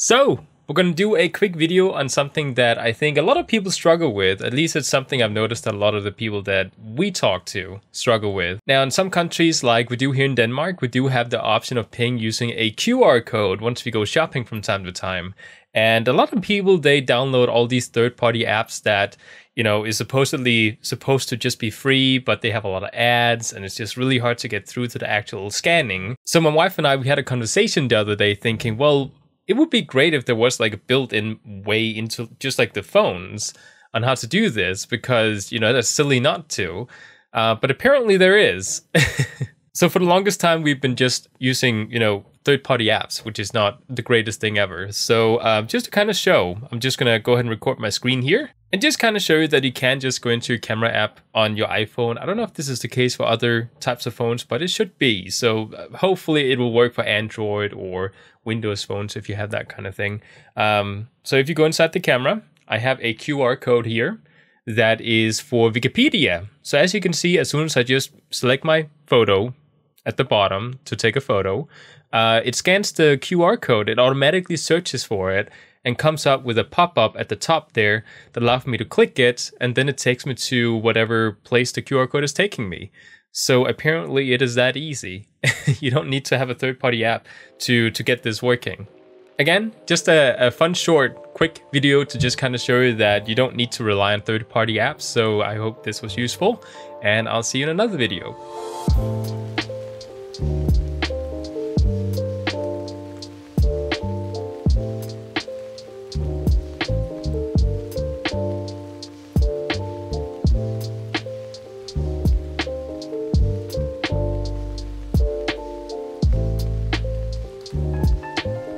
So we're going to do a quick video on something that I think a lot of people struggle with. At least it's something I've noticed a lot of the people that we talk to struggle with. Now, in some countries, like we do here in Denmark, we do have the option of paying using a QR code once we go shopping from time to time. And a lot of people, they download all these third-party apps that, you know, is supposed to just be free, but they have a lot of ads and it's just really hard to get through to the actual scanning. So my wife and I, we had a conversation the other day thinking, well, it would be great if there was like a built-in way into just like the phones on how to do this, because, you know, that's silly not to, but apparently there is. So for the longest time, we've been just using, you know, third-party apps, which is not the greatest thing ever. So just to kind of show, I'm just going to go ahead and record my screen here and just kind of show you that you can just go into your camera app on your iPhone. I don't know if this is the case for other types of phones, but it should be. So hopefully it will work for Android or Windows phones if you have that kind of thing. So if you go inside the camera, I have a QR code here that is for Wikipedia. So as you can see, as soon as I just select my photo at the bottom to take a photo, it scans the QR code, it automatically searches for it, and comes up with a pop-up at the top there that allows me to click it, and then it takes me to whatever place the QR code is taking me. So apparently it is that easy. You don't need to have a third-party app to get this working. Again, just a fun, short, quick video to just kind of show you that you don't need to rely on third-party apps, so I hope this was useful, and I'll see you in another video.